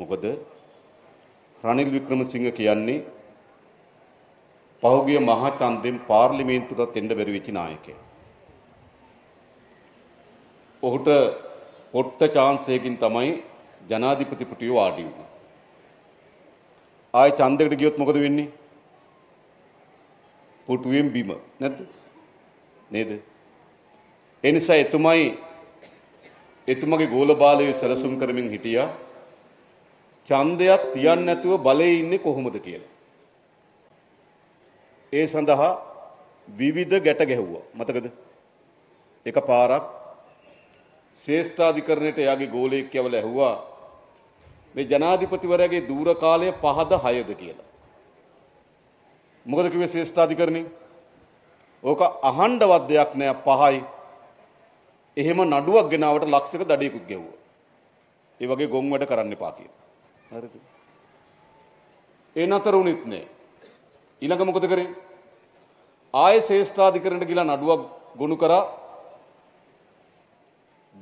මොකද රනිල් වික්‍රමසිංහ කියන්නේ පහුගිය මහා ඡන්දයෙන් පාර්ලිමේන්තුවට එන්න බැරි වෙච්ච නායකයෙක්. ඔහුට පොට්ට chance එකකින් තමයි ජනාධිපතිපතිව වාඩි වුනේ. ආයේ ඡන්දයකට ගියොත් මොකද වෙන්නේ? පුටුවෙන් බිම නැද්ද? නේද? ඒ නිසා එතුමගේ ගෝල බාලය සැලසුම් කරමින් හිටියා. ඡන්දයක් තියන්න නැතුව බලේ ඉන්නේ කොහොමද කියලා. ඒ සඳහා විවිධ ගැට ගැහුවා. මතකද? එකපාරක් ශේෂ්ඨාධිකරණයට එයාගේ ගෝලයෙක් කියවලා ඇහුවා මේ ජනාධිපතිවරයාගේ දුර කාලය 5ද 6ද කියලා. මොකද කිව්වේ ශේෂ්ඨාධිකරණේ? ඕක අහණ්ඩවත් දෙයක් නෑ 5යි. එහෙම නඩුවක් ගෙනාවට ලක්ෂයක දඩේකුත් ගැහුවා. ඒ වගේ ගොන් වැඩ කරන්න එපා කියලා. හරිද? ඒ නතර වුණෙත් නෑ. ඊළඟ මොකද කරේ? ආයේ ශේෂ්ඨාධිකරණයට ගිලා නඩුවක් ගොනු කරා.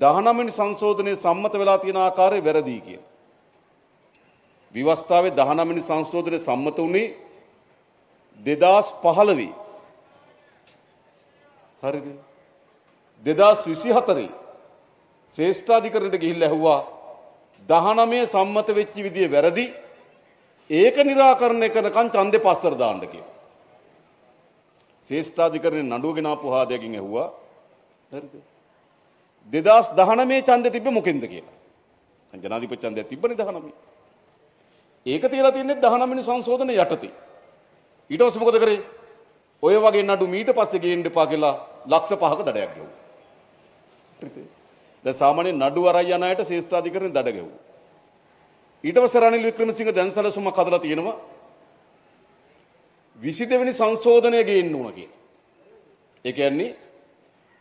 19 වෙනි සංශෝධනයේ සම්මත වෙලා තියෙන ආකාරය වැරදි කියලා. විවස්ථාවේ 19 වෙනි සංශෝධනයේ සම්මත වුණේ 2015. හරිද? 2024 ශේෂ්ඨාධිකරණයට ගිහිල්ලා ඇහුවා 19 සම්මත වෙච්ච විදිය වැරදි. ඒක निराකරණය කරනකන් ඡන්දේ පස්සර දාන්න කියලා. ශේෂ්ඨාධිකරණේ නඩුව ගෙනාපු හාදයකින් ඇහුවා. හරිද? 2019 ඡන්දේ තිබ්බ මොකෙන්ද කියලා. ජනාධිපති ඡන්දය තිබ්බනේ 19. ඒක තියලා තින්නේ 19 වෙනි සංශෝධනයේ යටතේ. ඊට පස්සේ මොකද කරේ? ඔය වගේ නඩු මීට පස්සේ ගේන්න එපා කියලා ලක්ෂ 5ක දඩයක් ගැහුවා. හරිද? දැන් සාමාන්‍ය නඩු වරයි යන අයට ශේෂ්ඨාධිකරණේ දඩ ගැහුවා. ඊට පස්සේ රනිල් වික්‍රමසිංහ දැන් සැලසුමක් හදලා තියෙනවා 22 වෙනි සංශෝධනය ගේන්න ඕන කියලා. ඒ කියන්නේ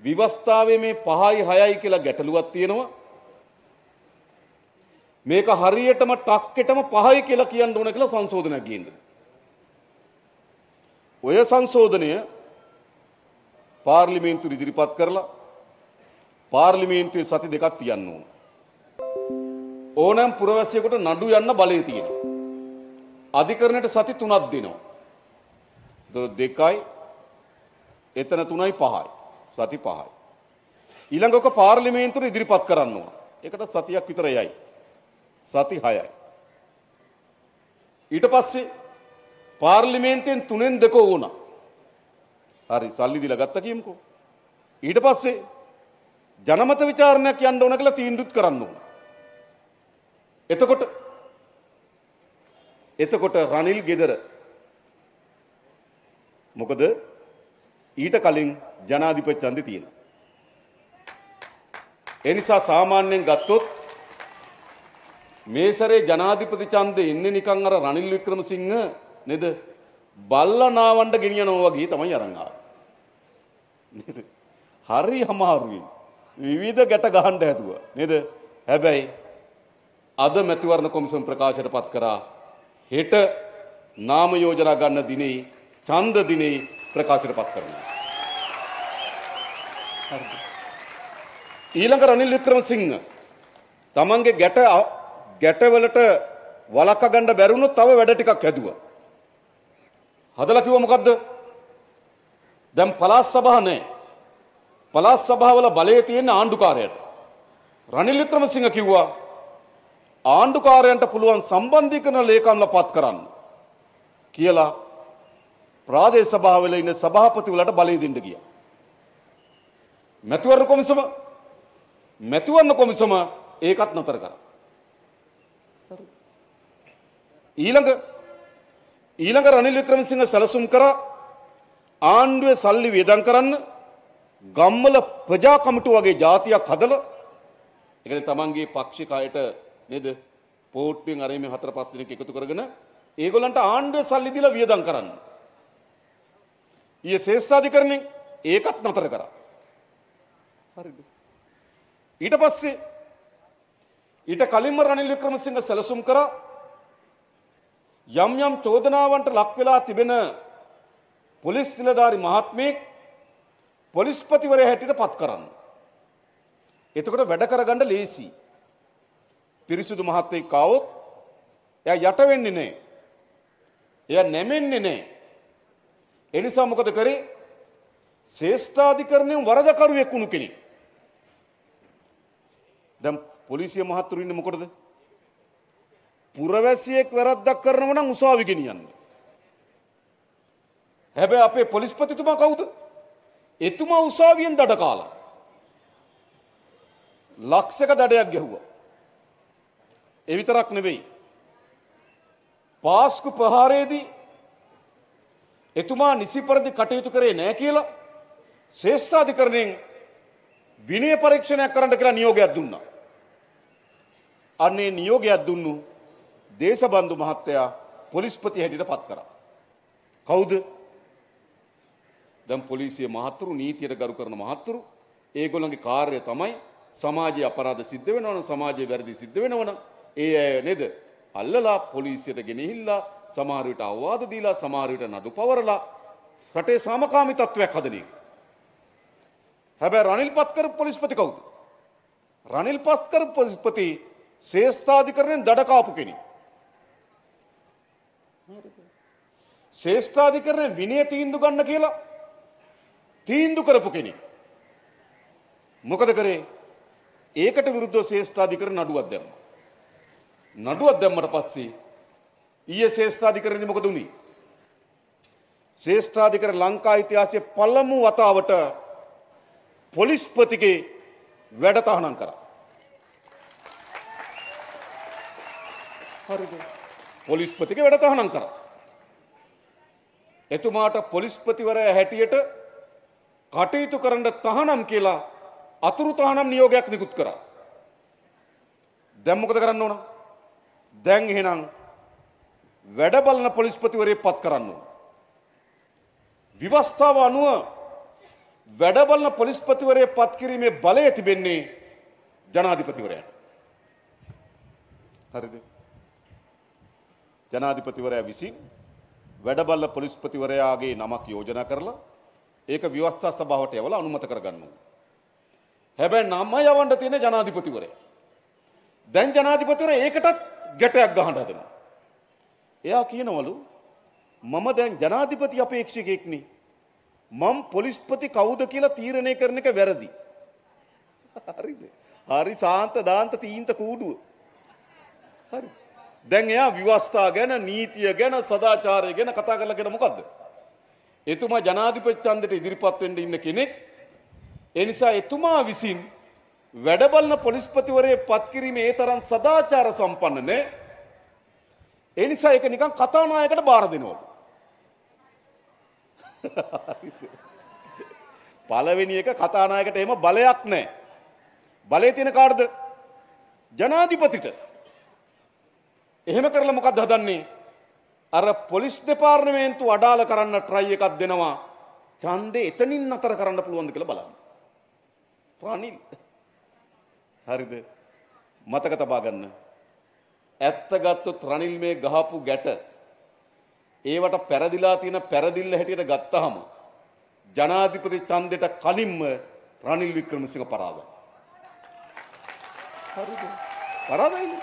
විවස්ථාවේ මේ 5යි 6යි කියලා ගැටලුවක් තියෙනවා. මේක හරියටම ටක්කෙටම 5යි කියලා කියන්න ඕන කියලා සංශෝධනයක් ගේන්න. ඔය සංශෝධනය පාර්ලිමේන්තුව ඉදිරිපත් කරලා පාර්ලිමේන්තුවේ සති දෙකක් තියන්න ඕන. ඕනෑම පුරවැසියෙකුට නඩු යන්න බලය තියෙනවා. අධිකරණයට සති 3ක් දෙනවා. ඒතර 2යි එතන 3යි 5යි. සති 5යි. ඊළඟ ඔක පාර්ලිමේන්තුවට ඉදිරිපත් කරන්න ඕන. ඒකට සතියක් විතර යයි. සති 6යි. ඊට පස්සේ පාර්ලිමේන්තුවෙන් 3න් 2ක ඕන. හරි සල්ලි දීලා ගත්තා කියමුකෝ. ඊට පස්සේ ජනමත විචාරණයක් යන්න ඕන කියලා තීන්දුවත් කරන්න ඕන. එතකොට රනිල් ගෙදර මොකද ඊට කලින් ජනාධිපති ඡන්දය තියෙනවා. ඒ නිසා සාමාන්‍යයෙන් ගත්තොත් මේ සැරේ ජනාධිපති ඡන්දේ ඉන්නේ නිකන් අර රනිල් වික්‍රමසිංහ නේද බල්ලනාවඬ ගෙනියනවා වගේ තමයි අරන් ආවේ. නේද? හරි අමාරුයි. විවිධ ගැට ගහන්න හැදුවා. නේද? හැබැයි අද මැතිවරණ කොමිසම් ප්‍රකාශයට පත් කරා හෙට නාම යෝජනා ගන්න දිනේ ඡන්ද දිනේ ප්‍රකාශයට පත් කරනවා. ඊළඟ රනිල් වික්‍රමසිංහ තමන්ගේ ගැටවලට වලක්ව ගන්න බැරුණොත් තව වැඩ ටිකක් හැදුවා. හදලා කිව්ව මොකද්ද? දැන් පළාත් සභාව නැහැ. පළාත් සභාවල බලය තියෙන ආණ්ඩුකාරයට. රනිල් වික්‍රමසිංහ කිව්වා ආණ්ඩුකාරයන්ට පුළුවන් සම්බන්ධීකරණ ලේකම්ලා පත් කරන්න කියලා ප්‍රාදේශ සභාවල ඉන්න සභාපතිවලට බලය දෙන්න ගියා. මැතිවරණ කොමිසම ඒකත් නතර කරා. ඊළඟ රනිල් වික්‍රමසිංහ සැලසුම් කරා ආණ්ඩුවේ සල්ලි වේදම් කරන්න ගම්වල ප්‍රජා කමිටු වගේ જાතියක් හදලා ඒ කියන්නේ තමන්ගේ පක්ෂිකායට නේද පෝට්ටුවෙන් අර මේ 4-5 දිනක එකතු කරගෙන ඒගොල්ලන්ට ආණ්ඩුවේ සල්ලි දීලා වියදම් කරන්න. ඊයේ ශේෂ්ඨාධිකරණේ ඒකත් නතර කරා. හරිද? ඊට කලින්ම රනිල් වික්‍රමසිංහ සැලසුම් කරා යම් යම් චෝදනාවන්ට ලක් වෙලා තිබෙන පොලිස් නිලධාරි මහත්මයෙක් පොලිස්පතිවරයා හැටියට පත් කරන්න. එතකොට වැඩ කරගන්න ලේසි. පිරිසුදු මහත්මයෙක් ආවොත් එයා යට වෙන්නේ නැහැ. එයා නැමෙන්නේ නැහැ. ඒ නිසා මොකද කරේ? ශේෂ්ඨාධිකරණයෙන් වරදකරුවෙක් වුණු කෙනෙක්. දැන් පොලිසිය මහතුරු ඉන්නේ මොකටද? පුරවැසියෙක් වැරද්දක් කරනවා නම් උසාවි ගෙනියන්න. හැබැයි අපේ පොලිස්පතිතුමා කවුද? එතුමා උසාවියෙන් දඩ කාලා. ලක්ෂක දඩයක් ගැහුවා. ඒ විතරක් නෙවෙයි. පාස්කු ප්‍රහාරයේදී එතුමා නිසි පරිදි කටයුතු කරේ නැහැ කියලා ශේෂ්ඨාධිකරණයෙන් විනය පරීක්ෂණයක් කරන්න කියලා නියෝගයක් දුන්නා. අනේ නියෝගයක් දුන්නු දේශබන්දු මහත්තයා පොලිස්පති හැටියට පත් කරා. කවුද? දැන් පොලිසිය මහතුරු, නීතියට ගරු කරන මහතුරු, ඒගොල්ලන්ගේ කාර්යය තමයි සමාජයේ අපරාධ සිද්ධ වෙනවා නම්, සමාජයේ වැරදි සිද්ධ වෙනවා නම් ඒ අය නේද අල්ලලා පොලිසියට ගෙනහිල්ලා සමහර විට අවවාද දීලා, සමහර විට නඩු පවරලා රටේ සාමකාමී තත්වයක් හදන එක. හැබැයි රනිල් පත් කරපු පොලිස්පති කවුද? රනිල් පත් කරපු පොලිස්පති ශේෂ්ඨාධිකරණයෙන් දඩ කාපු කෙනෙක්. ශේෂ්ඨාධිකරණය විනය තීන්දුව ගන්න කියලා තීන්දුව කරපු කෙනෙක්. මොකද කරේ? ඒකට විරුද්ධව ශේෂ්ඨාධිකරණ නඩුවක් දැම්මා. නඩුවක් දැම්මට පස්සේ ඊයේ ශේෂ්ඨාධිකරණයේදී මොකද වුනේ? ශේෂ්ඨාධිකරණ ලංකා ඉතිහාසයේ පළමු වතාවට පොලිස්පතිගේ වැඩ තහනම් කරා. හරිද? පොලිස්පතිගේ වැඩ තහනම් කරා. එතුමාට පොලිස්පතිවරයා හැටියට කටයුතු කරන්න තහනම් කියලා අතුරු තහනම් නියෝගයක් නිකුත් කරා. දැන් මොකද කරන්න ඕන? දැන් එහෙනම් වැඩ බලන පොලිස්පතිවරයෙක් පත් කරන්න ඕන. විවස්ථාව අනුව වැඩ බලන පොලිස්පතිවරයෙක් පත් කිරීමේ බලය තිබෙන්නේ ජනාධිපතිවරයාට. හරිද? ජනාධිපතිවරයා විසින් වැඩ බලන පොලිස්පතිවරයාගේ නමක් යෝජනා කරලා ඒක විවස්ථා සභාවට යවලා අනුමත කරගන්න ඕන. හැබැයි නම යවන්න තියෙන ජනාධිපතිවරයා. දැන් ජනාධිපතිවරයා ඒකටත් ගැටයක් ගහන්න හදනවා. එයා කියනවලු මම දැන් ජනාධිපති අපේක්ෂකෙක් නේ. මම පොලිස්පති කවුද කියලා තීරණය කරන එක වැරදි. හරිද? හරි සාන්ත දාන්ත තීන්ත කූඩුව. හරි. දැන් එයා විවස්ථා ගැන, නීතිය ගැන, සදාචාරය ගැන කතා කරලාගෙන මොකද්ද? එතුමා ජනාධිපති ඡන්දයට ඉදිරිපත් වෙන්න ඉන්න කෙනෙක්. ඒ නිසා එතුමා විසින් වැඩ බලන පොලිස්පතිවරයෙක් පත් කිරීමේ ඒ තරම් සදාචාර සම්පන්න නැහැ. ඒ නිසා ඒක නිකන් කතානායකට බාර දෙනවා. පළවෙනි එක කතානායකට එහෙම බලයක් නැහැ. බලය තියෙන කාටද? ජනාධිපතිට. එහෙම කරලා මොකක්ද හදන්නේ? අර පොලිස් දෙපාර්තමේන්තුව අඩාල කරන්න try එකක් දෙනවා. ඡන්දේ එතනින් නතර කරන්න පුළුවන්ද කියලා බලන්න. රනිල්. හරිද? මතක තබා ගන්න. ඇත්ත ගත්තොත් රනිල් මේ ගහපු ගැට ඒවට පෙරදිලා තියෙන පෙරදිල්ල හැටියට ගත්තාම ජනාධිපති ඡන්දෙට කලින්ම රනිල් වික්‍රමසිංහ පරාදයි. හරිද? පරාදයි.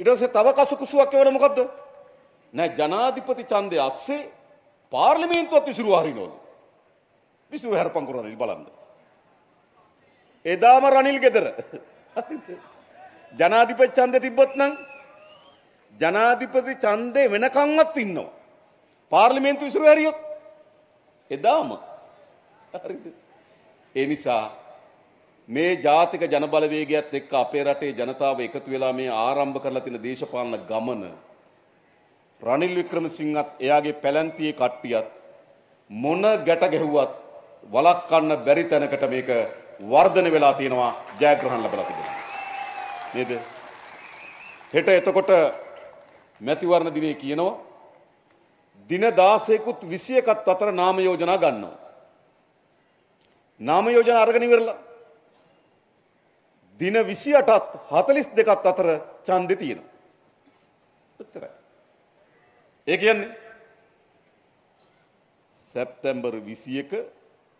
ඊට පස්සේ තව කසුකුසුවක් එවන මොකද්ද? නෑ ජනාධිපති ඡන්දය ඇස්සේ පාර්ලිමේන්තුවත් විසිරුවා හරිනවලු. විසිරුව හරපන් කරන්නේ බලන්න. එදාම රනිල් ගෙදර. ජනාධිපති ඡන්දේ තිබ්බොත් නම් ජනාධිපති ඡන්දේ වෙනකන්වත් ඉන්නවා. පාර්ලිමේන්තු විසිරුව හැරියොත් එදාම. හරිද? ඒ නිසා මේ ජාතික ජනබලවේගයත් එක්ක අපේ රටේ ජනතාව එකතු වෙලා මේ ආරම්භ කරලා තියෙන දේශපාලන ගමන රනිල් වික්‍රමසිංහත් එයාගේ පැලැන්තියේ කට්ටියත් මොන ගැට ගැහුවත් වළක්වන්න බැරි තැනකට මේක වර්ධනය වෙලා තියෙනවා, ජයග්‍රහණ ලැබලා තිබෙනවා නේද? හෙට එතකොට මැතිවරණ දිනේ කියනවා දින 16කුත් 21ත් අතර නාම යෝජනා ගන්නවා. නාම යෝජනා අරගෙන ඉවරලා දින 28ත් 42ත් අතර ඡන්දේ තියෙනවා. ඔච්චරයි. ඒ කියන්නේ සැප්තැම්බර් 21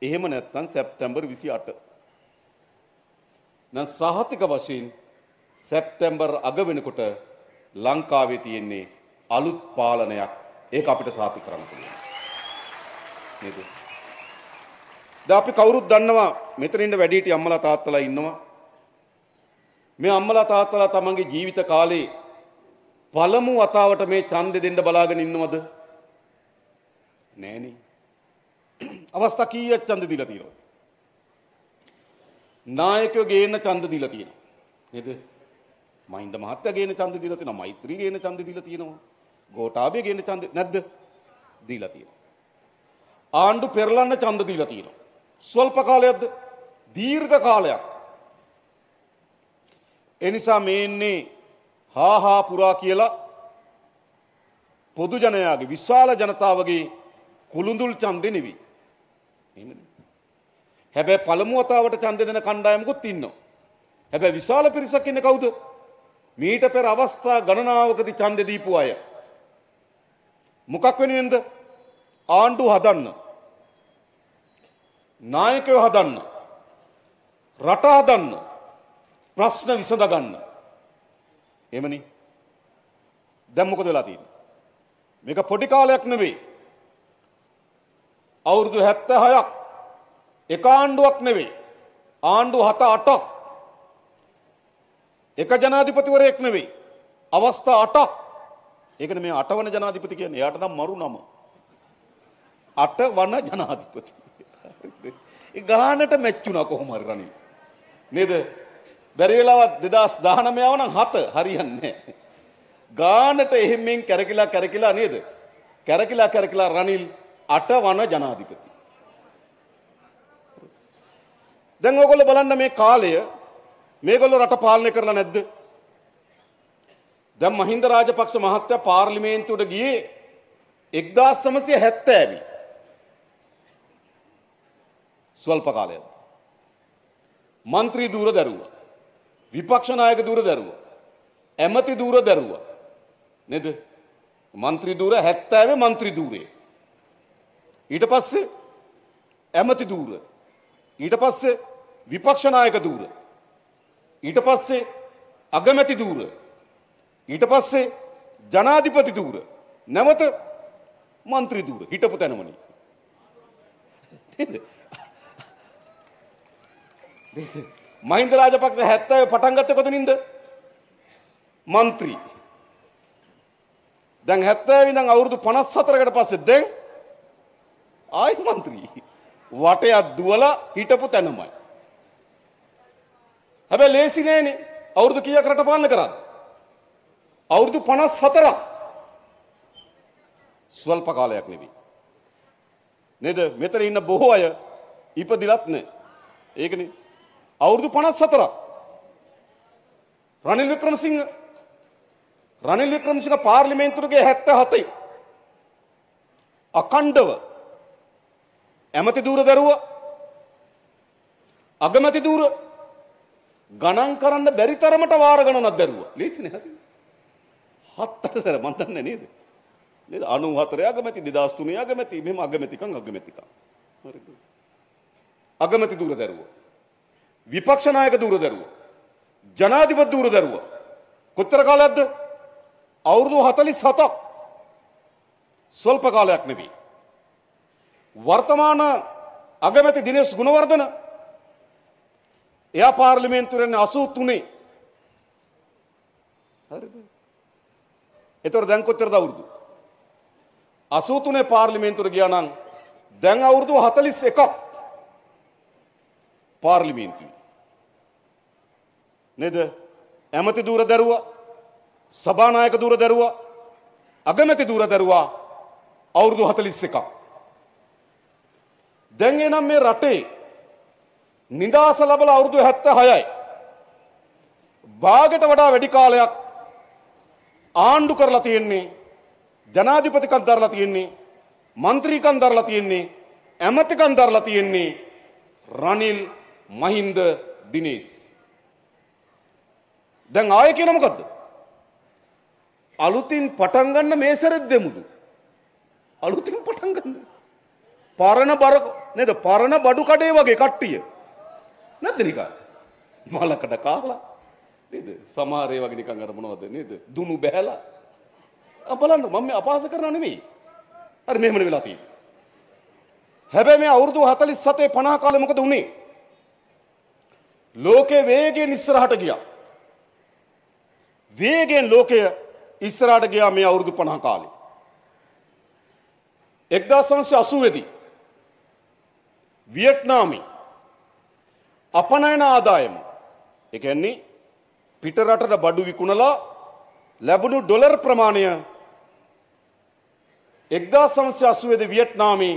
එහෙම නැත්නම් සැප්තැම්බර් 28 නම් සහතික වශයෙන් සැප්තැම්බර් අග වෙනකොට ලංකාවේ තියෙන්නේ අලුත් පාලනයක්. ඒක අපිට සාති කරන්න පුළුවන්. නේද? දැන් අපි කවුරුත් දන්නවා මෙතන ඉන්න වැඩිහිටි අම්මලා තාත්තලා ඉන්නවා. මේ අම්මලා තාත්තලා තමන්ගේ ජීවිත කාලේ පළමු වතාවට මේ ඡන්දෙ දෙන්න බලාගෙන ඉන්නවද? නෑනේ. අවස්ථා කීයක් ඡන්ද දීලා තියෙනවද? නායකයෝ ගේන ඡන්ද දීලා තියෙනවා. නේද? මහින්ද මහත්තයා ගේන ඡන්ද දීලා තියෙනවා. මෛත්‍රී ගේන ඡන්ද දීලා තියෙනවා. ගෝඨාභය ගේන ඡන්ද නැද්ද? දීලා තියෙනවා. ආණ්ඩු පෙරලන්න ඡන්ද දීලා තියෙනවා. සල්ප කාලයක්ද? දීර්ඝ කාලයක්. ඒ නිසා මේ ඉන්නේ හාහා පුරා කියලා පොදු ජනයාගේ විශාල ජනතාවගේ කුළුඳුල් ඡන්දෙ නෙවි. එහෙමද? හැබැයි පළමු වතාවට ඡන්ද දෙන කණ්ඩායමකුත් ඉන්නවා. හැබැයි විශාල පිරිසක් ඉන්නේ කවුද? මීට පෙර අවස්ථා ගණනාවකදී ඡන්දෙ දීපු අය. මොකක් වෙනුවෙන්ද? ආණ්ඩු හදන්න, නායකයෝ හදන්න, රට හදන්න, ප්‍රශ්න විසඳ ගන්න. එහෙමනේ. දැන් මොකද වෙලා තියෙන්නේ? මේක පොඩි කාලයක් නෙවෙයි. අවුරුදු 76ක්, එක ආණ්ඩුවක් නෙවෙයි, ආණ්ඩු 7-8ක්, එක ජනාධිපතිවරයෙක් නෙවෙයි, අවස්ථා 8ක්. ඒකනේ මේ 8 වන ජනාධිපති කියන්නේ. එයාට නම් මරු නම. 8 වන ජනාධිපති. ඒ ගානට මැච්චුණා කොහොම හරි රණිල්. නේද? බැරි වෙලාවත් 2019 ආව නම් 7 හරියන්නේ නැහැ. ගානට එහෙමෙන් කැරකිලා නේද? කැරකිලා රණිල් 8 වන ජනාධිපති. දැන් ඔයගොල්ලෝ බලන්න මේ කාලය මේගොල්ලෝ රට පාලනය කරලා නැද්ද? දැන් මහින්ද රාජපක්ෂ මහත්තයා පාර්ලිමේන්තුවට ගියේ 1970 ස්වල්ප කාලයක්. මන්ත්‍රී දූර දරුවා, විපක්ෂ නායක දූර දරුවා, ඇමති දූර දරුවා. නේද? මන්ත්‍රී දූර 70 මන්ත්‍රී දූරේ. ඊට පස්සේ ඇමති දූර. ඊට පස්සේ විපක්ෂ නායක දූර. ඊට පස්සේ අගමැති දූර. ඊට පස්සේ ජනාධිපති ධූර, නැවත മന്ത്രി ධූර. හිටපු තැනමනේ. නේද? මහින්ද රාජපක්ෂ 70 පටන් ගත්තේ කොතනින්ද? മന്ത്രി. දැන් 70 ඉඳන් අවුරුදු 54කට පස්සේ දැන් ආයි മന്ത്രി. වටයක් දුවලා හිටපු තැනමයි. හැබැයි ලේසි නෑනේ. අවුරුදු කීයක් රට පාලනය කරා? අවුරුදු 54ක්. ස්වල්ප කාලයක් නෙවෙයි. නේද? මෙතන ඉන්න බොහෝ අය ඉපදිලත් නැහැ. ඒකනේ. අවුරුදු 54ක්. රනිල් වික්‍රමසිංහ පාර්ලිමේන්තුවේ 77යි. අඛණ්ඩව ඇමති ධූර දරුවා, අගමැති ධූර, ගණන් කරන්න බැරි තරමට වාර ගණනක් දරුවා. ලේසි නේද? 7 සැර මන් දන්නේ නේද? නේද? 94 අගමැති, 2003 අගමැති, මෙහෙම අගමැතිකම්. හරිද? අගමැති ධූර දරුවා, විපක්ෂ නායක ධූර දරුවා, ජනාධිපති ධූර දරුවා. කොතර කාලයක්ද? අවුරුදු 47ක්. ස්වල්ප කාලයක් නෙවෙයි. වර්තමාන අගමැති දිනේෂ් ගුණවර්ධන, එයා පාර්ලිමේන්තුවෙන් 83. හරිද? එතකොට දැන් කොච්චරද අවුරුදු? 83 පාර්ලිමේන්තුවට ගියා නම් දැන් අවුරුදු 41ක් පාර්ලිමේන්තුවේ. නේද? ඇමති ධූර දරුවා, සභානායක ධූර දරුවා, අගමැති ධූර දරුවා අවුරුදු 41ක්. දැන් එනම් මේ රටේ නිදාස ලැබලා අවුරුදු 76යි. භාගයට වඩා වැඩි කාලයක් ආණ්ඩු කරලා තියෙන්නේ, ජනාධිපතිකම් දරලා තියෙන්නේ, മന്ത്രിකම් දරලා තියෙන්නේ, ඇමතිකම් දරලා තියෙන්නේ රනිල් මහින්ද දිනේෂ්. දැන් ආයෙ කියන මොකද්ද? අලුතින් පටන් ගන්න මේ සැරෙත් දෙමුදු. අලුතින් පටන් ගන්න. පරණ බර නේද? පරණ බඩු කඩේ වගේ කට්ටිය. නැද්ද නිකන්? මලකඩ කාලා Nede, sama hari wagi ni kangar puno ada, nede, dunu behela. Apalan, mami apa asal kerana ni? Ar meh mana bilati? Hebe me aurdu hatalis sate panah kalle mukaduni. Loke wege nisra hat gya. Wege loke isra hat gya me aurdu panah kalle. एकदा संस्था सुवेदी, वियतनामी, अपनायन आदायम, एक अन्य पीटराटर का बड़ू विकुनला, लेबुनु dollar प्रमाणीय, एकदा संस्था सुवेदी वियतनामी,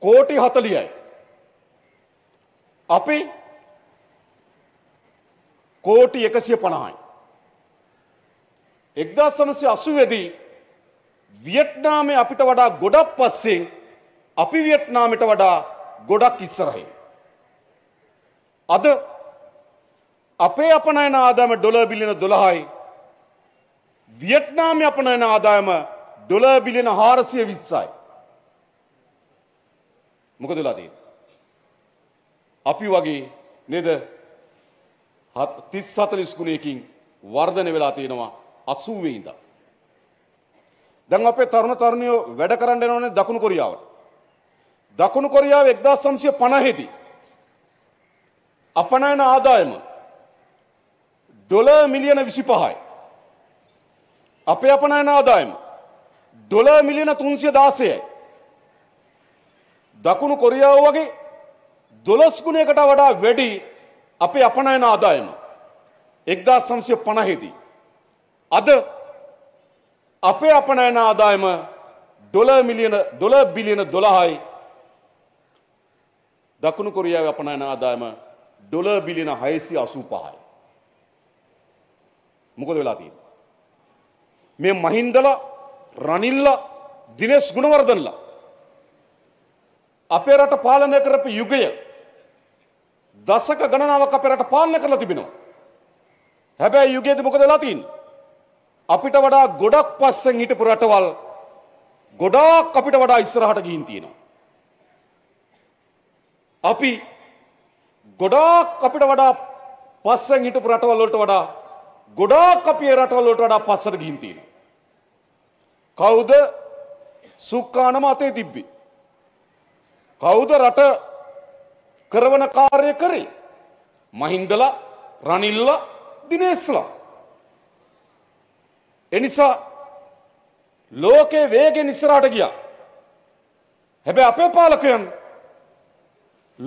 कोटी हतलिया, अपे कोटी एकसिय पनाह, एकदा संस्था सुवेदी वियतनाम में अपित वड़ा गोड़ा पस्से, अपि वियतनाम में वड़ा गोड़ा किस्सर है। अद अपे अपना है ना आधा में डॉलर बिलियन डॉलर है, वियतनाम में अपना है ना आधा में डॉलर बिलियन हार से विस्सा है। मुकदला दे। अपि वागी नेद हाथ 37 स्कूले किंग वार्डने वेलाती नवा असुवे इंदा। दंगापे तरुण तरुणियों वैधकरण देने वाले दक्षिण कोरिया एकदा संस्था पनाही थी अपना है ना आधाय में डॉलर मिलियन विशिपा है अपे अपना है ना आधाय में डॉलर मिलियन तुंसिया दास है दक्षिण कोरिया हुआ कि डॉलर स्कूने कटा वड़ा वैधी अपे अपना है ना आधाय में एकदा संस्था पनाही थी अध अपे अपना है ना आधाय में डॉलर बिलियन डॉलर है दक्षिण कोरिया में अपना है ना आधाय में डॉलर बिलियन है सी आसूपा है मुकदमे लाती मैं महिंदला रानिला दिनेश गुणवर्धनला अपे रात पालने कर अपे युगे दशक गणना वक्त अपे रात पालने कर लाती बिना है बे युगे तो मुकदमे लाती අපිට වඩා ගොඩක් පස්සෙන් හිටපු රටවල් ගොඩක් අපිට වඩා ඉස්සරහට ගිහින් තියෙනවා. අපි ගොඩක් අපිට වඩා පස්සෙන් හිටපු රටවල් වලට වඩා ගොඩක් අපි ඒ රටවල් වලට වඩා පස්සට ගිහින් තියෙනවා. කවුද සුක්කානම අතේ තිබ්බි? කවුද රට කරවන කාර්ය කරේ? මහින්දලා, රනිල්ලා, දිනේශ්ලා एनिसा लोके वेगे निसराट गया है बे आपे पालक हैं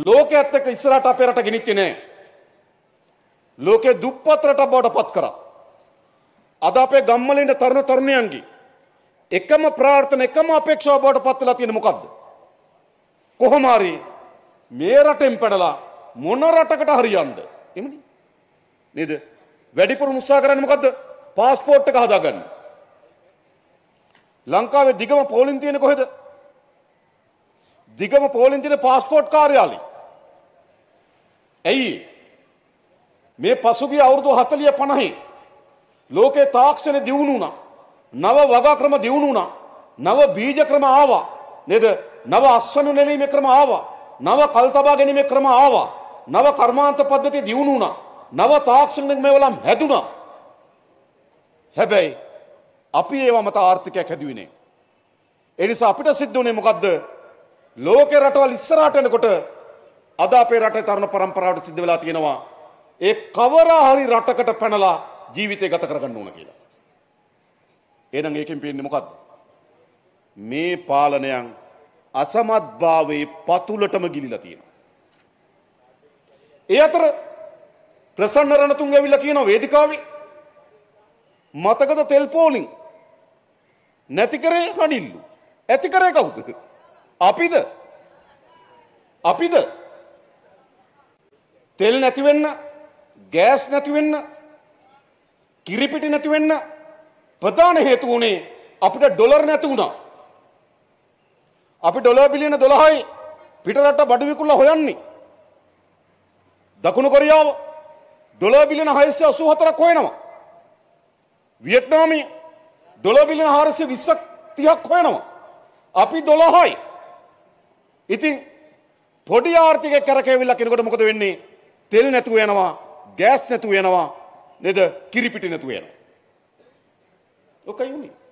लोके अत्तक निसराटा पेराटा गिनिती ने लोके दुप्पत्रटा बड़ा पत करा अदापे गम्मले ने तरुण तरुणी अंगी एकम प्रार्थने एकम अपेक्षा बड़ा पत लाती ने मुकद्द कोहमारी मेरा टेम्परला मोनराटा कटा हरियांड इमली निद वैदिपुर मुस्तागरन मुकद्द पासपोर्ट का हदागन, लंका में दिगम पोलिंती ने कोहिद, दिगम पोलिंती ने पासपोर्ट कार्यालय, ऐ, मैं पशुगी और दो हस्तलिया पनाही, लोके ताक से ने दिवनु ना, नवा वगा क्रम दिवनु ना, नवा बीज क्रम आवा, ने द नवा अस्सनु ने नहीं में क्रम आवा, नवा कल्तबागे नहीं में क्रम आवा, नवा कर्मांत पद्धति दिवनु ना, नवा ताक से ने में वाला महदु ना है बे अपी एवं मता आर्थिक क्या कहती हुई ने ऐसा अपिता सिद्धों ने मुकद्दे लोगों के रटवाल इस राटे ने कोटे अदा पे राटे तारनो परंपरा उड़ सिद्ध बिलाती है ना वहाँ एक कवरा हरी राटा कट पहनला जीविते गतकर गन्नों ने किया ये नंगे किंपेन ने मुकद्दे मैं पालने अंग असमात बावे पातुलटम गिली लाती है ना ये अतर प्रसन्न रहना तुंगे भी मतगत तेलपोलिंग नैतिकरे हनीलू ऐतिकरे का होते आप इध तेल नैतिवेन्ना गैस नैतिवेन्ना किरीपिटी नैतिवेन्ना पता नहीं है तो उन्हें अपना डॉलर नैतुना अपने डॉलर बिलियन डॉलर है पीटर आटा बड़वी कुल्ला होया नहीं दक्षिण कोरिया डॉलर बिलियन है से असुहतरा कोई ना वियतनामी डॉलर बिलियन हार से विशक त्याग खोया ना आपी डॉलर हाई इतनी थोड़ी आर्थिक करके विलक्षण को डमुकते बन्ने तेल नेतुए ना गैस नेतुए ना neda kiri piti na tuwe na. Okay, uni.